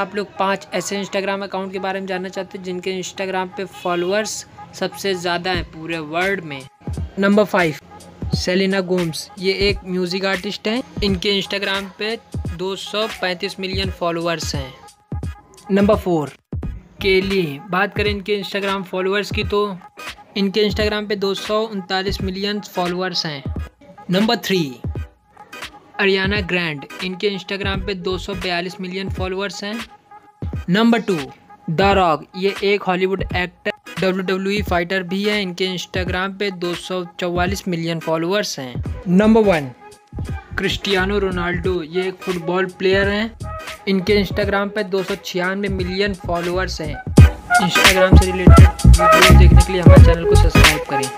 आप लोग 5 ऐसे इंस्टाग्राम अकाउंट के बारे में जानना चाहते हैं जिनके इंस्टाग्राम पे फॉलोअर्स सबसे ज़्यादा हैं पूरे वर्ल्ड में। नंबर 5 सेलिना गोम्स, ये एक म्यूज़िक आर्टिस्ट हैं। इनके इंस्टाग्राम पे 235 मिलियन फॉलोअर्स हैं। नंबर 4 केली, बात करें इनके इंस्टाग्राम फॉलोअर्स की तो इनके इंस्टाग्राम पे 239 मिलियन फॉलोअर्स हैं। नंबर 3 अरियाना ग्रैंड, इनके इंस्टाग्राम पे 242 मिलियन फॉलोअर्स हैं। नंबर 2 द रॉक, ये एक हॉलीवुड एक्टर WWE फाइटर भी हैं। इनके इंस्टाग्राम पे 244 मिलियन फॉलोअर्स हैं। नंबर 1 क्रिस्टियानो रोनाल्डो, ये एक फुटबॉल प्लेयर हैं। इनके इंस्टाग्राम पे 296 मिलियन फॉलोअर्स हैं। इंस्टाग्राम से रिलेटेड वीडियो देखने के लिए हमारे चैनल को सब्सक्राइब करें।